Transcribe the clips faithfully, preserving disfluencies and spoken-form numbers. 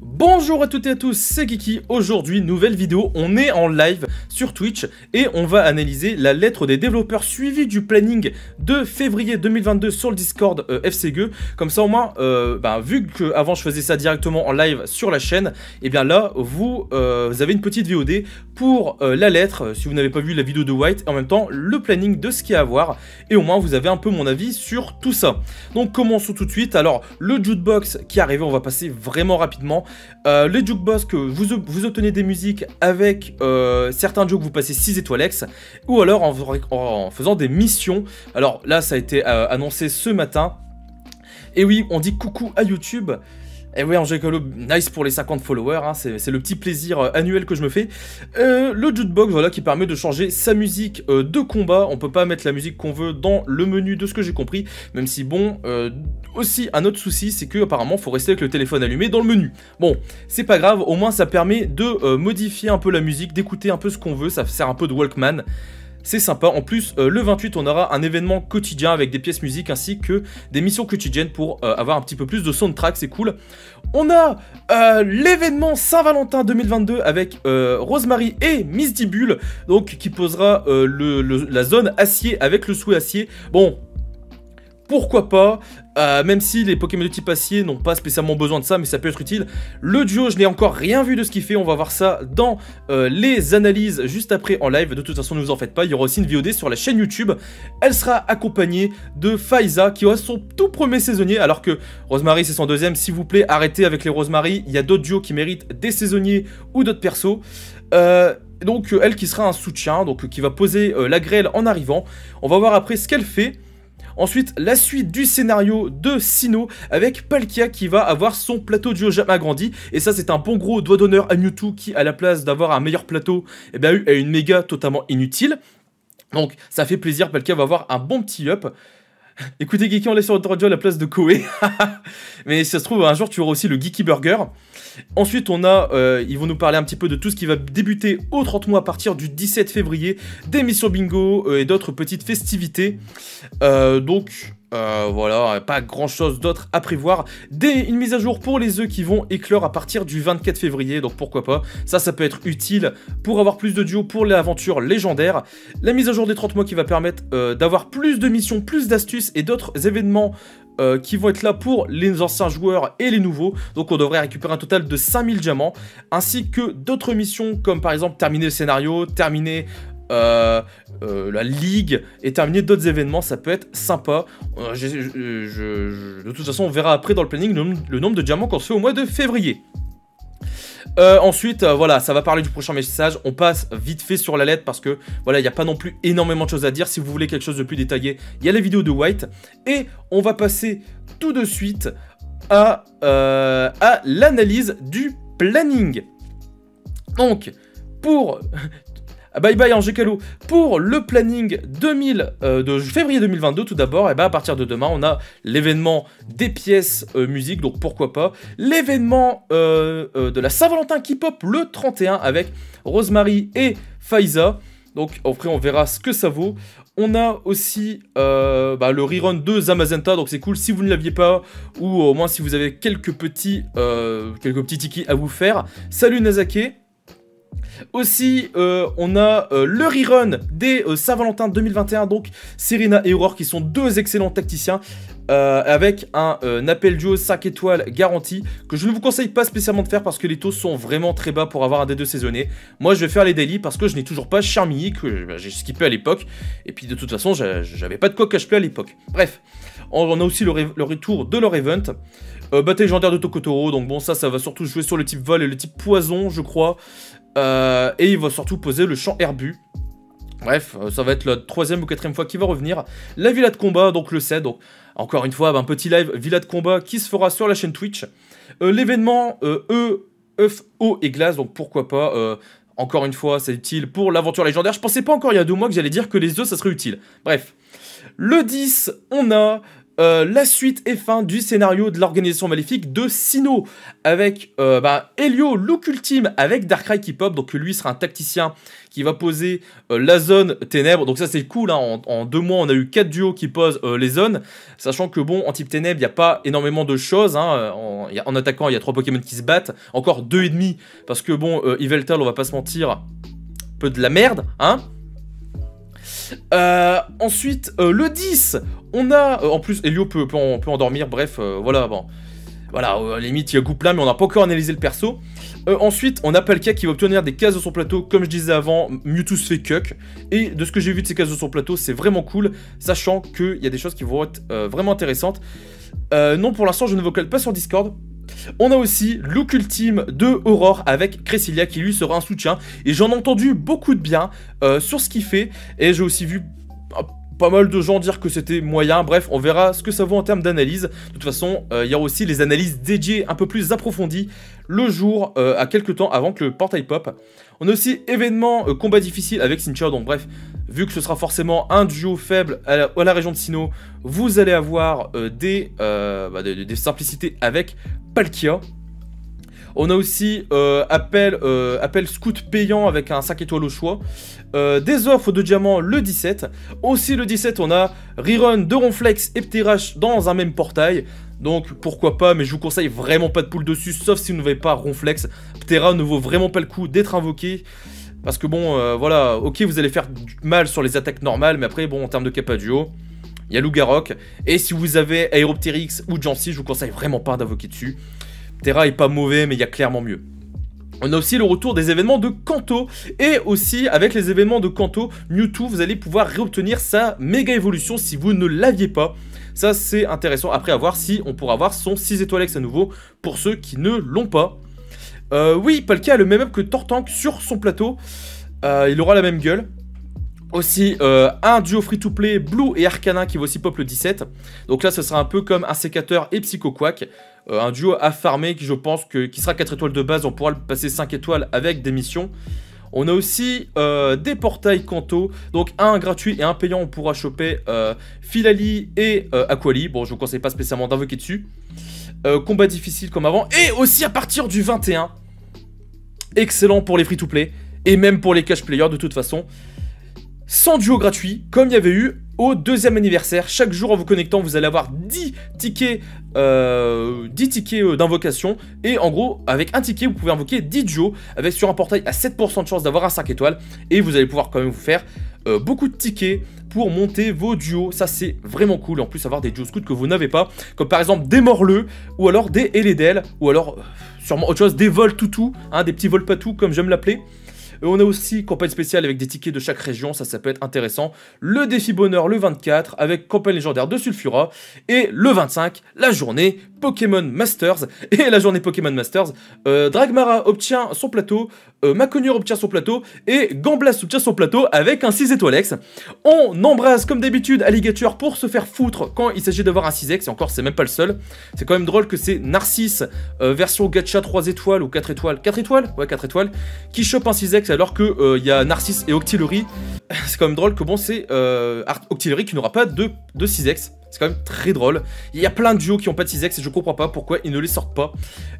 Bonjour à toutes et à tous, c'est Geeki. Aujourd'hui, nouvelle vidéo, on est en live sur Twitch et on va analyser la lettre des développeurs suivie du planning de février deux mille vingt-deux sur le Discord euh, F C G. Comme ça au moins, euh, bah, vu qu'avant je faisais ça directement en live sur la chaîne, et bien là vous, euh, vous avez une petite V O D pour euh, la lettre, si vous n'avez pas vu la vidéo de White, et en même temps le planning de ce qu'il y a à voir, et au moins vous avez un peu mon avis sur tout ça. Donc commençons tout de suite. Alors le jukebox qui est arrivé, on va passer vraiment rapidement. Euh, les jukebox, que vous, vous obtenez des musiques avec euh, certains jokes, vous passez six étoiles X, ou alors en, en, en faisant des missions. Alors là ça a été euh, annoncé ce matin. Et oui, on dit coucou à YouTube. Et oui, Angelo, nice pour les cinquante followers, hein, c'est le petit plaisir euh, annuel que je me fais. Euh, le jukebox, voilà, qui permet de changer sa musique euh, de combat. On peut pas mettre la musique qu'on veut dans le menu, de ce que j'ai compris. Même si, bon, euh, aussi un autre souci, c'est que apparemment faut rester avec le téléphone allumé dans le menu. Bon, c'est pas grave, au moins ça permet de euh, modifier un peu la musique, d'écouter un peu ce qu'on veut, ça sert un peu de Walkman. C'est sympa. En plus, euh, le vingt-huit, on aura un événement quotidien avec des pièces musique ainsi que des missions quotidiennes pour euh, avoir un petit peu plus de soundtrack. C'est cool. On a euh, l'événement Saint-Valentin deux mille vingt-deux avec euh, Rosemary et Miss Dibulle, donc qui posera euh, le, le, la zone acier avec le souhait acier. Bon, pourquoi pas, euh, même si les Pokémon de type acier n'ont pas spécialement besoin de ça, mais ça peut être utile. Le duo, je n'ai encore rien vu de ce qu'il fait, on va voir ça dans euh, les analyses juste après en live. De toute façon, ne vous en faites pas, il y aura aussi une V O D sur la chaîne YouTube. Elle sera accompagnée de Faiza, qui aura son tout premier saisonnier, alors que Rosemary c'est son deuxième. S'il vous plaît, arrêtez avec les Rosemary, il y a d'autres duos qui méritent des saisonniers ou d'autres persos. Euh... Donc euh, elle qui sera un soutien, donc euh, qui va poser euh, la grêle en arrivant. On va voir après ce qu'elle fait. Ensuite, la suite du scénario de Sinnoh avec Palkia qui va avoir son plateau de Jojama agrandi. Et ça, c'est un bon gros doigt d'honneur à Mewtwo qui, à la place d'avoir un meilleur plateau, eh bien, a eu une méga totalement inutile. Donc, ça fait plaisir, Palkia va avoir un bon petit up. Écoutez, Geeki, on est sur le radio à la place de Koei. Mais si ça se trouve, un jour, tu auras aussi le Geeki Burger. Ensuite, on a, euh, ils vont nous parler un petit peu de tout ce qui va débuter au trente mois à partir du dix-sept février. Des missions bingo euh, et d'autres petites festivités. Euh, donc... Euh, voilà, pas grand chose d'autre à prévoir. Des, une mise à jour pour les œufs qui vont éclore à partir du vingt-quatre février, donc pourquoi pas. Ça, ça peut être utile pour avoir plus de duos pour les aventures légendaires. La mise à jour des trente mois qui va permettre euh, d'avoir plus de missions, plus d'astuces et d'autres événements euh, qui vont être là pour les anciens joueurs et les nouveaux. Donc on devrait récupérer un total de cinq mille diamants, ainsi que d'autres missions comme par exemple terminer le scénario, terminer... Euh, euh, la ligue et terminer d'autres événements, ça peut être sympa. Euh, je, je, je, de toute façon, on verra après dans le planning le, le nombre de diamants qu'on se fait au mois de février. Euh, ensuite, euh, voilà, ça va parler du prochain message. On passe vite fait sur la lettre parce que voilà, il n'y a pas non plus énormément de choses à dire. Si vous voulez quelque chose de plus détaillé, il y a la vidéo de White. Et on va passer tout de suite à, euh, à l'analyse du planning. Donc, pour... Bye bye Angécalo. Pour le planning deux mille, euh, de février deux mille vingt-deux, tout d'abord, eh ben, à partir de demain, on a l'événement des pièces euh, musique, donc pourquoi pas. L'événement euh, euh, de la Saint-Valentin qui pop le trente et un avec Rosemary et Faiza. Donc après, on verra ce que ça vaut. On a aussi euh, bah, le rerun de Zamazenta, donc c'est cool si vous ne l'aviez pas, ou au moins si vous avez quelques petits, euh, quelques petits tickets à vous faire. Salut Nazake. Aussi, euh, on a euh, le rerun des euh, Saint-Valentin deux mille vingt et un, donc Serena et Aurore qui sont deux excellents tacticiens, euh, avec un, euh, un appel duo cinq étoiles garanti, que je ne vous conseille pas spécialement de faire parce que les taux sont vraiment très bas pour avoir un D deux saisonné. Moi, je vais faire les daily parce que je n'ai toujours pas Charmini, que j'ai skippé à l'époque, et puis de toute façon, j'avais pas de quoi cache-play à l'époque. Bref, on a aussi le, le retour de leur event. Euh, bataille légendaire de Tokotoro, donc bon, ça, ça va surtout jouer sur le type vol et le type poison, je crois. Euh, et il va surtout poser le champ herbu. Bref, ça va être la troisième ou quatrième fois qu'il va revenir. La villa de combat, donc le sept. Donc, encore une fois, un petit live villa de combat qui se fera sur la chaîne Twitch. Euh, L'événement euh, E, œuf, eau et glace, donc pourquoi pas. Euh, encore une fois, c'est utile pour l'aventure légendaire. Je pensais pas encore il y a deux mois que j'allais dire que les œufs, ça serait utile. Bref. Le dix, on a Euh, la suite et fin du scénario de l'organisation maléfique de Sinnoh avec euh, bah, Hélio, look ultime avec Darkrai qui pop, donc lui sera un tacticien qui va poser euh, la zone ténèbres, donc ça c'est cool, hein. en, en deux mois on a eu quatre duos qui posent euh, les zones, sachant que bon, en type ténèbres il n'y a pas énormément de choses, hein. en, en attaquant il y a trois Pokémon qui se battent, encore deux et demi, parce que bon, euh, Yveltal on va pas se mentir, un peu de la merde, hein. Euh, ensuite, euh, le dix, on a... Euh, en plus, Hélio peut, peut, en, peut endormir, bref, euh, voilà, bon. Voilà, euh, à la limite, il y a goût plein, mais on n'a pas encore analysé le perso. Euh, ensuite, on a Palkia qui va obtenir des cases de son plateau, comme je disais avant, Mewtwo se fait cuck. Et de ce que j'ai vu de ces cases de son plateau, c'est vraiment cool, sachant qu'il y a des choses qui vont être euh, vraiment intéressantes. Euh, non, pour l'instant, je ne vocale pas sur Discord. On a aussi look ultime de Aurore avec Cresselia qui lui sera un soutien. Et j'en ai entendu beaucoup de bien euh, sur ce qu'il fait. Et j'ai aussi vu bah, pas mal de gens dire que c'était moyen. Bref, on verra ce que ça vaut en termes d'analyse. De toute façon, euh, il y aura aussi les analyses dédiées un peu plus approfondies le jour, euh, à quelques temps avant que le portail pop. On a aussi événement euh, combat difficile avec Cynthia. Donc bref, vu que ce sera forcément un duo faible à la, à la région de Sinnoh, vous allez avoir euh, des, euh, bah, des, des simplicités avec Palkia. On a aussi euh, appel, euh, appel scout payant avec un cinq étoiles au choix. Euh, des offres de diamants le dix-sept. Aussi le dix-sept, on a rerun de Ronflex et Pterash dans un même portail. Donc pourquoi pas, mais je vous conseille vraiment pas de poule dessus, sauf si vous n'avez pas Ronflex. Ptera ne vaut vraiment pas le coup d'être invoqué. Parce que bon, euh, voilà, ok, vous allez faire mal sur les attaques normales, mais après, bon, en termes de capa duo... il y a Lugarok, et si vous avez Aeroptérix ou Jancy, je vous conseille vraiment pas d'invoquer dessus. Ptera est pas mauvais, mais il y a clairement mieux. On a aussi le retour des événements de Kanto, et aussi avec les événements de Kanto, Mewtwo, vous allez pouvoir réobtenir sa méga évolution si vous ne l'aviez pas. Ça c'est intéressant, après à voir si on pourra avoir son six étoiles X à nouveau, pour ceux qui ne l'ont pas. Euh, oui, Palkia a le même up que Tortank sur son plateau, euh, il aura la même gueule. Aussi euh, un duo free-to-play, Blue et Arcanin qui va aussi pop le dix-sept. Donc là, ce sera un peu comme un sécateur et Psycho-Quack. Euh, un duo à farmer qui, je pense, que, qui sera quatre étoiles de base. On pourra le passer cinq étoiles avec des missions. On a aussi euh, des portails Kanto. Donc un gratuit et un payant. On pourra choper euh, Filali et euh, Aquali. Bon, je ne vous conseille pas spécialement d'invoquer dessus. Euh, combat difficile comme avant. Et aussi à partir du vingt et un. Excellent pour les free-to-play. Et même pour les cash-players de toute façon. cent duos gratuits, comme il y avait eu au deuxième anniversaire. Chaque jour, en vous connectant, vous allez avoir dix tickets, euh, dix tickets d'invocation. Et en gros, avec un ticket, vous pouvez invoquer dix duos, avec sur un portail à sept pour cent de chance d'avoir un cinq étoiles. Et vous allez pouvoir quand même vous faire euh, beaucoup de tickets pour monter vos duos. Ça, c'est vraiment cool. En plus, avoir des duos scouts que vous n'avez pas, comme par exemple des Morleux, ou alors des Hélédel, ou alors euh, sûrement autre chose, des vols toutou, hein, des petits vols patous, comme j'aime l'appeler. On a aussi campagne spéciale avec des tickets de chaque région, ça, ça peut être intéressant. Le défi bonheur le vingt-quatre, avec campagne légendaire de Sulfura. Et le vingt-cinq, la journée Pokémon Masters. Et la journée Pokémon Masters, euh, Dragmara obtient son plateau, euh, Maconure obtient son plateau, et Gamblas obtient son plateau avec un six étoiles X. On embrasse comme d'habitude Alligator pour se faire foutre quand il s'agit d'avoir un six X, et encore c'est même pas le seul. C'est quand même drôle que c'est Narcisse, euh, version gacha trois étoiles ou quatre étoiles, quatre étoiles, ouais quatre étoiles, qui chope un six X alors que il euh, y a Narcisse et Octillery. C'est quand même drôle que bon, c'est euh, Octillery qui n'aura pas de, de six X. C'est quand même très drôle. Il y a plein de duos qui n'ont pas de six X et je comprends pas pourquoi ils ne les sortent pas.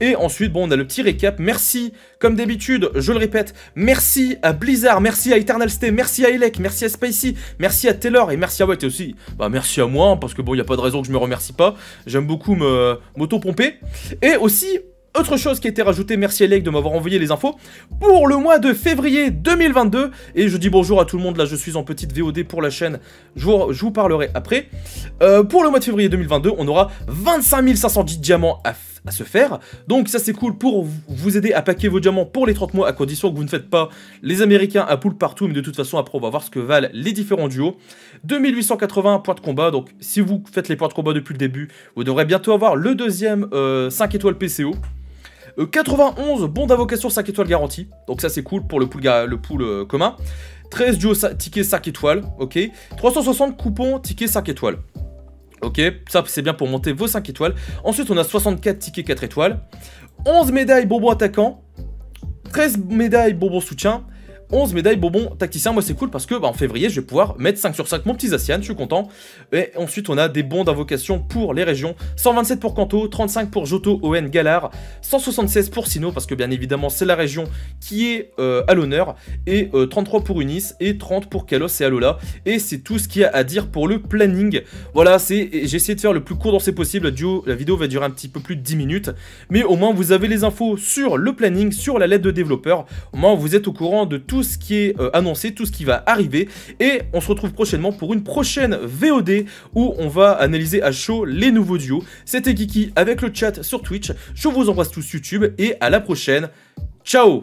Et ensuite, bon, on a le petit récap. Merci, comme d'habitude, je le répète, merci à Blizzard, merci à Eternal Stay, merci à Alec, merci à Spacey, merci à Taylor et merci à White. Et aussi, bah, merci à moi, parce que bon, il n'y a pas de raison que je me remercie pas. J'aime beaucoup m'auto-pomper. Et aussi... autre chose qui a été rajoutée, merci Alec de m'avoir envoyé les infos pour le mois de février deux mille vingt-deux. Et je dis bonjour à tout le monde, là je suis en petite V O D pour la chaîne, je vous, je vous parlerai après. Euh, pour le mois de février deux mille vingt-deux, on aura vingt-cinq mille cinq cent dix diamants à, à se faire. Donc ça c'est cool pour vous aider à paquer vos diamants pour les trente mois, à condition que vous ne faites pas les Américains à poule partout. Mais de toute façon après on va voir ce que valent les différents duos. deux mille huit cent quatre-vingts points de combat, donc si vous faites les points de combat depuis le début, vous devrez bientôt avoir le deuxième euh, cinq étoiles P C O. quatre-vingt-onze, bon d'invocation cinq étoiles garantie. Donc ça c'est cool pour le pool, le pool euh, commun. treize duos tickets cinq étoiles, ok. trois cent soixante coupons tickets cinq étoiles. Ok, ça c'est bien pour monter vos cinq étoiles. Ensuite on a soixante-quatre tickets quatre étoiles. onze médailles bonbons attaquants. treize médailles bonbons soutien. onze médailles bonbons tacticien. Moi c'est cool parce que bah, en février je vais pouvoir mettre cinq sur cinq mon petit Zacian, je suis content. Et ensuite on a des bons d'invocation pour les régions, cent vingt-sept pour Kanto, trente-cinq pour Johto, O N, Galar, cent soixante-seize pour Sinnoh parce que bien évidemment c'est la région qui est euh, à l'honneur, et euh, trente-trois pour Unis et trente pour Kalos et Alola. Et c'est tout ce qu'il y a à dire pour le planning. Voilà, c'est j'ai essayé de faire le plus court densé possible, duo, la vidéo va durer un petit peu plus de dix minutes, mais au moins vous avez les infos sur le planning, sur la lettre de développeur, au moins vous êtes au courant de tout ce qui est euh, annoncé, tout ce qui va arriver, et on se retrouve prochainement pour une prochaine V O D où on va analyser à chaud les nouveaux duos. C'était Geeki avec le chat sur Twitch, je vous embrasse tous YouTube et à la prochaine, ciao.